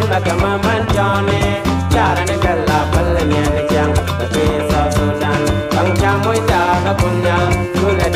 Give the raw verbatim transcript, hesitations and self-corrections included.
Kula